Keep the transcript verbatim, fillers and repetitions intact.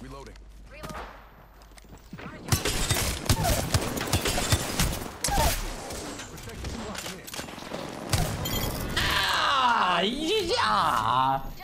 Reloading. Ah! Yeah!